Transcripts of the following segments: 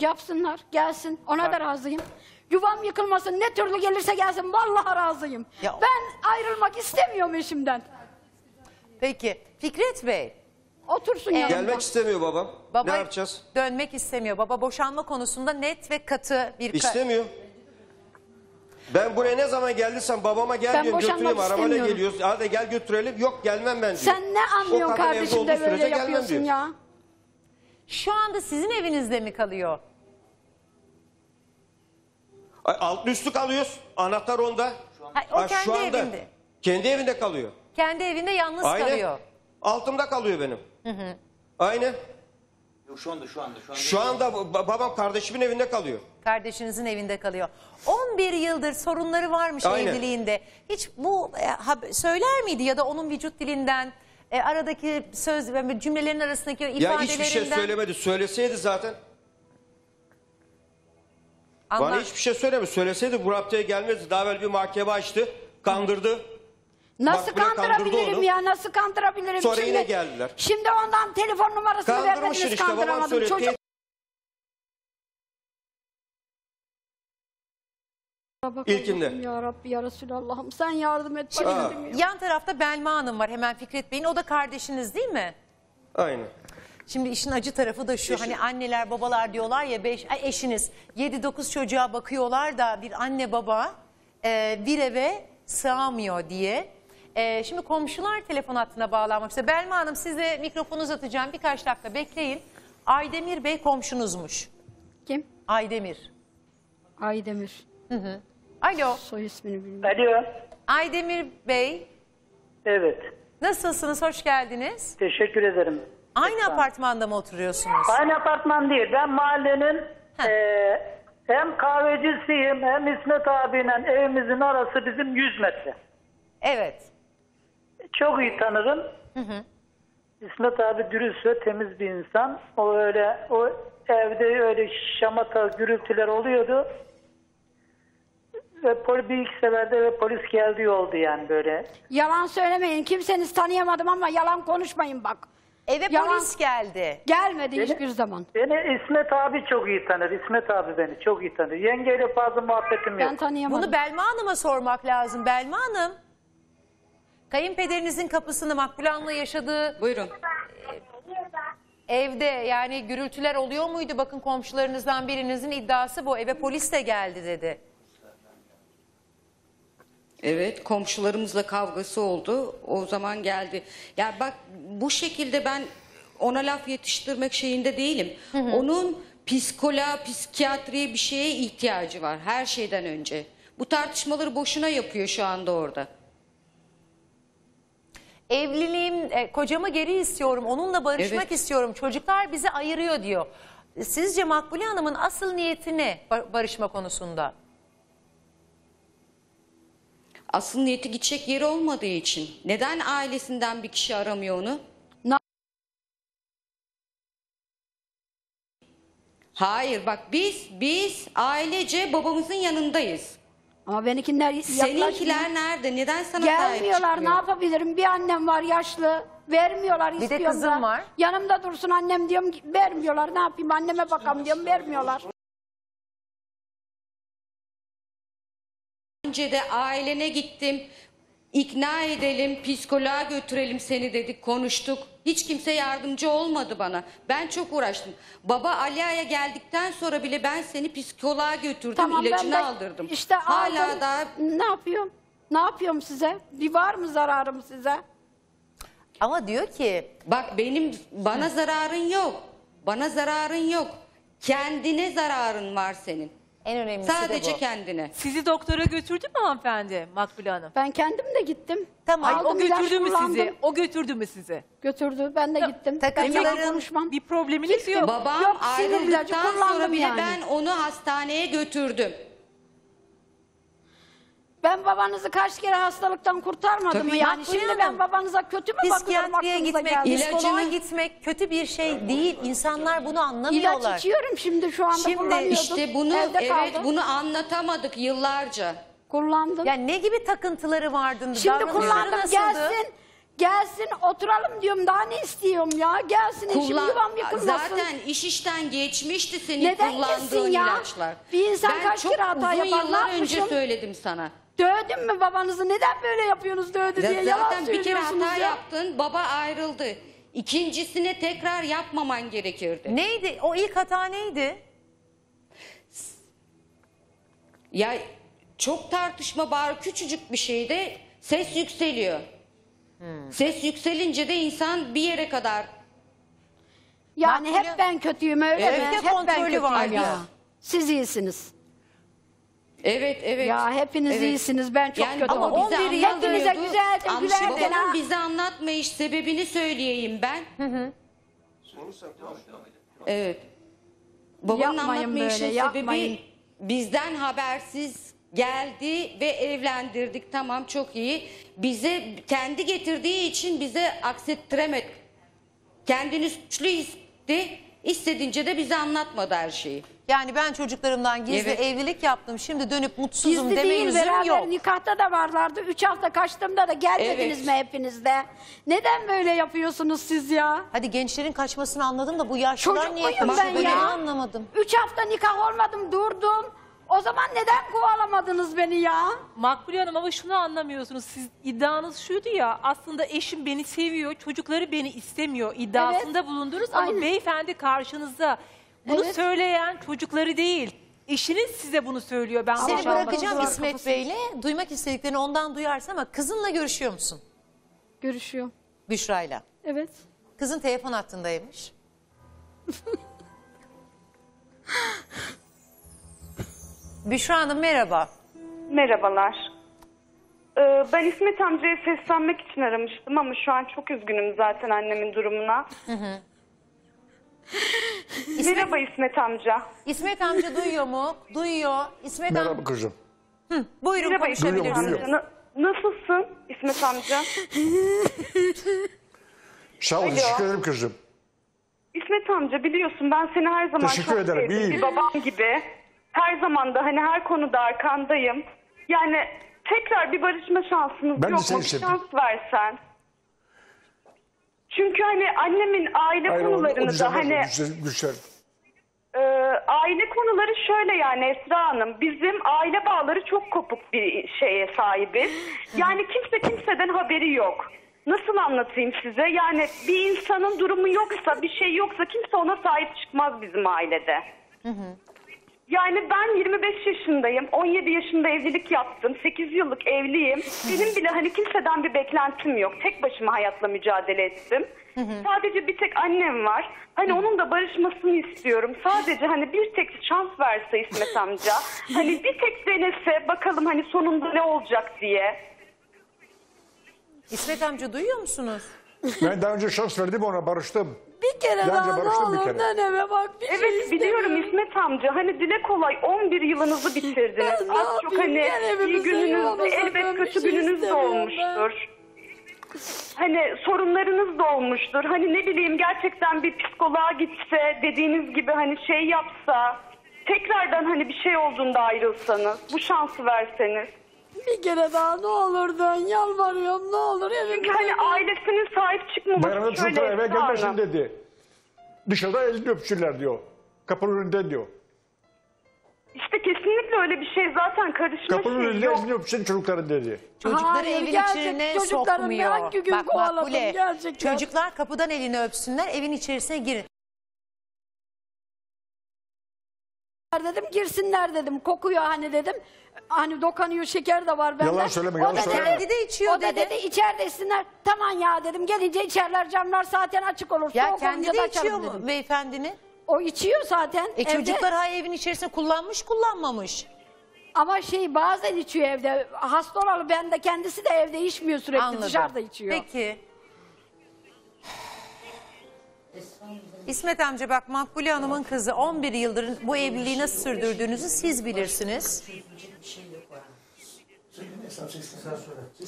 Yapsınlar, gelsin. Ona da razıyım. Yuvam yıkılmasın, ne türlü gelirse gelsin. Vallahi razıyım. Ya. Ben ayrılmak istemiyorum eşimden. Peki, Fikret Bey. Otursun yanımda. Gelmek istemiyor babam. Baba ne yapacağız? Dönmek istemiyor. Baba boşanma konusunda net ve katı bir... İstemiyor. Ben buraya ne zaman geldiysem babama gel diyorum, götüreyim, arabayla geliyoruz. Hadi gel götürelim. Yok gelmem ben diyor. Sen ne anlıyorsun kardeşim de böyle yapıyorsun ya? Şu anda sizin evinizde mi kalıyor? Altlı üstlü kalıyoruz. Anahtar onda. O kendi evinde. Kendi evinde kalıyor. Kendi evinde yalnız kalıyor. Altımda kalıyor benim. Aynen. Yok şu anda babam kardeşimin evinde kalıyor. Kardeşinizin evinde kalıyor. 11 yıldır sorunları varmış evliliğinde. Hiç bu söyler miydi ya da onun vücut dilinden aradaki söz ve cümlelerin arasındaki ifadelerinden? Ya hiçbir şey söylemedi. Söyleseydi zaten. Anlar. Bana hiçbir şey söylemedi. Söyleseydi bu haftaya gelmezdi. Daha evvel bir mahkeme açtı. Kandırdı. Nasıl kandırabilirim ya? Nasıl kandırabilirim? Sonra yine geldiler. Şimdi ondan telefon numarasını vermediniz, işte, kandıramadım. Çocuk... İlkinde. Ya Rabbi ya Resulallah'ım sen yardım et. Yan tarafta Belma Hanım var hemen Fikret Bey'in. O da kardeşiniz değil mi? Aynen. Şimdi işin acı tarafı da şu, hani anneler babalar diyorlar ya, eşiniz 7-9 çocuğa bakıyorlar da bir anne baba bir eve sığamıyor diye. Şimdi komşular telefon hattına bağlanmak üzere. Belma Hanım size mikrofonu uzatacağım, birkaç dakika bekleyin. Aydemir Bey komşunuzmuş. Kim? Aydemir. Aydemir. Hı. Alo. Soy ismini bilmiyorum. Alo. Aydemir Bey. Evet. Nasılsınız? Hoş geldiniz. Teşekkür ederim. Aynı apartmanda mı oturuyorsunuz? Aynı apartman değil. Ben mahallenin hem kahvecisiyim hem İsmet abinin evimizin arası bizim 100 metre. Evet. Çok iyi tanırım. Hı. İsmet abi dürüst ve temiz bir insan. O öyle, o evde öyle şamata gürültüler oluyordu. Ve bir iki seferde ve polis geldi oldu yani böyle. Yalan söylemeyin. Kimseniz tanıyamadım ama yalan konuşmayın bak. Eve polis geldi. Gelmedi hiçbir zaman. Beni İsmet abi çok iyi tanır. İsmet abi beni çok iyi tanır. Yengeyle fazla muhabbetim yok. Ben tanıyamadım. Bunu Belma Hanım'a sormak lazım. Belma Hanım. Kayınpederinizin kapısını Makbule Hanım'la yaşadığı... Buyurun. Evde yani gürültüler oluyor muydu? Bakın komşularınızdan birinizin iddiası bu. Eve polis de geldi dedi. Evet, komşularımızla kavgası oldu. O zaman geldi. Ya bak, bu şekilde ben ona laf yetiştirmek şeyinde değilim. Hı. Onun psikoloğa, psikiyatriye bir şeye ihtiyacı var her şeyden önce. Bu tartışmaları boşuna yapıyor şu anda orada. Evliliğim, kocamı geri istiyorum, onunla barışmak istiyorum. Çocuklar bizi ayırıyor diyor. Sizce Makbule Hanım'ın asıl niyeti ne barışma konusunda? Asıl niyeti gidecek yeri olmadığı için. Neden ailesinden bir kişi aramıyor onu? Hayır bak, biz ailece babamızın yanındayız. Ama benimkiler yaklaşmıyor. Seninkiler nerede? Neden sana gelmiyorlar? Ne yapabilirim? Bir annem var yaşlı. Vermiyorlar, istiyorlar. Bir de kızım var. Yanımda dursun annem diyorum. Vermiyorlar. Ne yapayım? Anneme bakam diyorum. Vermiyorlar. Önce de ailene gittim, ikna edelim, psikoloğa götürelim seni dedik, konuştuk. Hiç kimse yardımcı olmadı bana. Ben çok uğraştım. Baba Aliye'ye geldikten sonra bile ben seni psikoloğa götürdüm, tamam, ilacını aldırdım. İşte hala aldım. Daha... Ne yapıyorum? Ne yapıyorum size? Bir var mı zararım size? Ama diyor ki... Bak bana zararın yok. Bana zararın yok. Kendine zararın var senin. En önemlisi sadece kendine. Sizi doktora götürdü mü hanımefendi Makbule Hanım? Ben kendim de gittim. Tamam. Aldım, o götürdü mü sizi? O götürdü mü sizi? Götürdü. Ben de gittim. Takıntıların bir probleminiz yok. Babam yok, ayrıldıktan sonra bile ben onu hastaneye götürdüm. Ben babanızı kaç kere hastalıktan kurtarmadım mı? Yani şimdi ben babanıza kötü mü bakıyorum? Psikiyatriye gitmek, psikoloğa gitmek kötü bir şey değil. İnsanlar bunu anlamıyorlar. İlaç içiyorum şimdi, şu anda kullanıyordum. İşte bunu, bunu anlatamadık yıllarca. Kullandım. Ya ne gibi takıntıları vardı? Şimdi kullandım, gelsin. Gelsin oturalım diyorum, daha ne istiyorum ya? Gelsin eşim yuvam yıkılmasın. Zaten iş işten geçmişti senin neden kullandığın ilaçlar. Ya? Bir insan ben kaç kere hata yapar? Ben çok uzun yıllar önce söyledim sana. Dövdün mü babanızı? Neden böyle yapıyorsunuz dövdü diye? Zaten bir kere hata yaptın, baba ayrıldı. İkincisine tekrar yapmaman gerekirdi. Neydi? O ilk hata neydi? Ya çok tartışma, bağır, küçücük bir şeyde ses yükseliyor. Hmm. Ses yükselince de insan bir yere kadar. Yani Makbule, hep ben kötüyüm öyle evet, mi? Hep ben kötüyüm var ya. Siz iyisiniz. Evet evet. Ya hepiniz evet. iyisiniz, ben çok yani, kötü ama oldum. Hepinize güzeldim, gülerdim. Babam bize anlatma iş sebebini söyleyeyim ben. Hı. Evet. Babamın anlatma işin sebebi bizden habersiz geldi ve evlendirdik, tamam çok iyi. Bize kendi getirdiği için bize aksettiremedik. Kendini suçlu hissedince de bize anlatmadı her şeyi. Yani ben çocuklarımdan gizli evet. evlilik yaptım. Şimdi dönüp mutsuzum gizli deme değil, lüzum yok. Gizli değil, nikahta da varlardı. 3 hafta kaçtığımda da gelmediniz evet. mi hepiniz de? Neden böyle yapıyorsunuz siz ya? Hadi gençlerin kaçmasını anladım da bu yaşlılar çocuk niye kaçıyor? Ben ya. Anlamadım. 3 hafta nikah olmadım, durdum. O zaman neden kovalamadınız beni ya? Makbule Hanım ama şunu anlamıyorsunuz. Siz iddianız şuydu ya, aslında eşim beni seviyor, çocukları beni istemiyor iddiasında evet. bulundunuz. Ama aynen. beyefendi karşınızda. Bunu evet. söyleyen çocukları değil, eşiniz size bunu söylüyor. Ben seni bırakacağım İsmet Bey'le, duymak istediklerini ondan duyarsın ama kızınla görüşüyor musun? Görüşüyorum. Büşra'yla? Evet. Kızın telefon hattındaymış. Büşra Hanım merhaba. Merhabalar. Ben İsmet amcaya seslenmek için aramıştım ama şu an çok üzgünüm zaten annemin durumuna. Hı. İsmet... Merhaba İsmet amca. İsmet amca duyuyor mu? Duyuyor. İsmet merhaba amca... kızım. Hı, buyurun konuşabilirsiniz. Nasılsın İsmet amca? Sağ ol, teşekkür ederim kızım. İsmet amca biliyorsun ben seni her zaman teşekkür çok ederim. Sevdim. Bir babam gibi. Her zaman da hani her konuda arkandayım. Yani tekrar bir barışma şansımız ben yok mu? Şans versen. Çünkü hani annemin aile hayır, konularını da hani aile konuları şöyle yani Esra Hanım, bizim aile bağları çok kopuk bir şeye sahibiz. Yani kimseden haberi yok. Nasıl anlatayım size? Yani bir insanın durumu yoksa, bir şey yoksa kimse ona sahip çıkmaz bizim ailede. Hı. Yani ben 25 yaşındayım, 17 yaşında evlilik yaptım, 8 yıllık evliyim. Benim bile hani kimseden bir beklentim yok. Tek başıma hayatla mücadele ettim. Sadece bir tek annem var. Hani onun da barışmasını istiyorum. Sadece hani bir tek şans verse İsmet amca. Hani bir tek denese bakalım hani sonunda ne olacak diye. İsmet amca duyuyor musunuz? Ben daha önce şans verdim ona, barıştım. Bir kere daha ne olur deneme bak. Evet biliyorum İsmet amca, hani dile kolay 11 yılınızı bitirdiniz. Az çok hani iyi gününüzde elbet kötü gününüz de olmuştur. Hani sorunlarınız da olmuştur. Hani ne bileyim gerçekten bir psikoloğa gitse, dediğiniz gibi hani şey yapsa, tekrardan hani bir şey olduğunda ayrılsanız, bu şansı verseniz. Bir kere daha ne olur dön, yalvarıyorum ne olur. Çünkü hani ailesinin sahip çıkmaması şöyle eve gelmesin dedi. Dışarıda elini öpsünler diyor. Kapının önünden diyor. İşte kesinlikle öyle bir şey zaten karışma. Kapının önünde elini öpsün çocukların dedi. Çocukları hayır, evin içine sokmuyor. Bak Makbule, çocuklar kapıdan elini öpsünler, evin içerisine girin. Dedim girsinler dedim, kokuyor hani dedim, hani dokanıyor, şeker de var benden. Yalan söyleme, yalan söyleme. O da dedi içiyor dedi. O da dedi içeride içsinler. Tamam ya dedim, gelince içerler, camlar zaten açık olur. Ya kendi de içiyor mu beyefendinin? O içiyor zaten. Çocuklar ha evin içerisinde kullanmış kullanmamış. Ama şey bazen içiyor evde, hasta olalı ben de kendisi de evde içmiyor sürekli. Anladım. Dışarıda içiyor. Peki. İsmet amca bak Makbule Hanım'ın kızı 11 yıldır bu evliliği nasıl sürdürdüğünüzü siz bilirsiniz.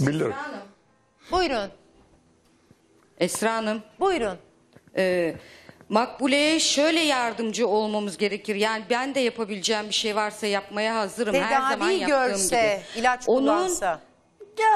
Bilirim. Buyurun. Esra Hanım. Buyurun. Makbule'ye şöyle yardımcı olmamız gerekir. Yani ben de yapabileceğim bir şey varsa yapmaya hazırım. Tedavi her zaman yaptığım gibi. Tedavi görse, ilaç kullansa. Onun...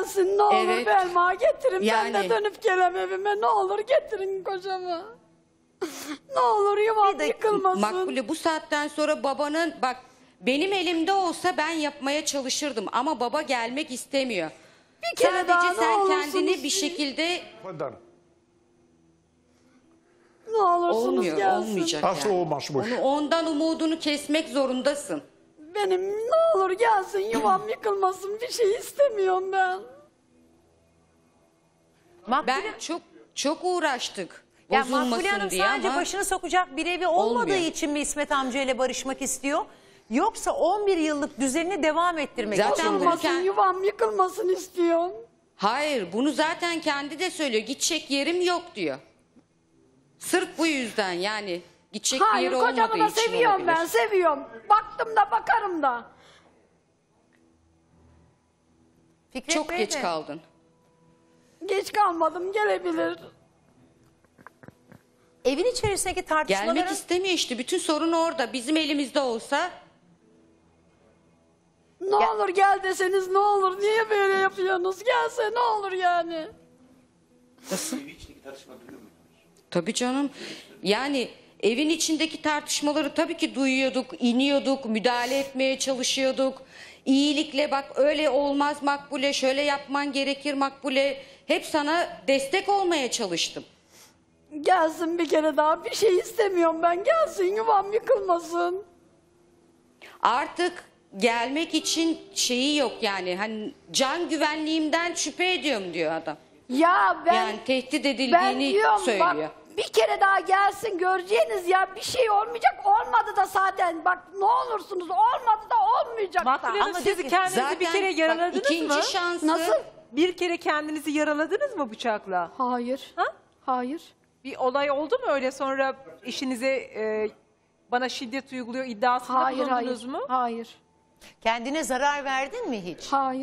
gelsin ne olur evet. Belma getirin yani... ben de dönüp gelem evime ne olur getirin kocamı. Ne olur yuvam yıkılmasın. Makbule bu saatten sonra babanın bak benim elimde olsa ben yapmaya çalışırdım ama baba gelmek istemiyor. Bir kere sadece daha sen kendini bir şekilde ne olursunuz olmuyor, gelsin. Olmayacak yani. Onu, ondan umudunu kesmek zorundasın. Benim ne olur gelsin yuvam yıkılmasın bir şey istemiyorum ben. Ben çok uğraştık. Ya Makbule Hanım sadece ama... başını sokacak bir evi olmadığı olmuyor. İçin mi İsmet amca ile barışmak istiyor? Yoksa 11 yıllık düzenini devam ettirmek zaten için mi? Yuvam yıkılmasın istiyorum. Hayır bunu zaten kendi de söylüyor. Gidecek yerim yok diyor. Sırf bu yüzden yani gidecek hayır, bir yeri olmadığı için olabilir. Hayır kocamı da seviyorum ben seviyorum. Baktım da bakarım da. Fikret çok geç mi? Kaldın. Geç kalmadım gelebilir. Evin içerisindeki tartışmaların... Gelmek istemiyor işte. Bütün sorun orada. Bizim elimizde olsa... Ne olur gel deseniz ne olur. Niye böyle yapıyorsunuz? Gelse ne olur yani. Nasıl? Evin içindeki tartışma duyuyor musunuz? Tabii canım. Yani evin içindeki tartışmaları tabii ki duyuyorduk, iniyorduk, müdahale etmeye çalışıyorduk. İyilikle bak öyle olmaz Makbule, şöyle yapman gerekir Makbule. Hep sana destek olmaya çalıştım. Gelsin bir kere daha bir şey istemiyorum ben gelsin yuvam yıkılmasın. Artık gelmek için şeyi yok yani hani can güvenliğimden şüphe ediyorum diyor adam. Ya ben yani tehdit edildiğini diyorum, söylüyor. Bak, bir kere daha gelsin göreceğiniz ya bir şey olmayacak olmadı da zaten bak ne olursunuz olmadı da olmayacak. Makbule Hanım siz kendinizi zaten, bir kere yaraladınız bak, ikinci mı? İkinci şansı. Nasıl? Bir kere kendinizi yaraladınız mı bıçakla? Hayır. Ha? Hayır. Bir olay oldu mu öyle sonra işinize bana şiddet uyguluyor iddiasında bulundunuz mu? Hayır. Kendine zarar verdin mi hiç? Hayır.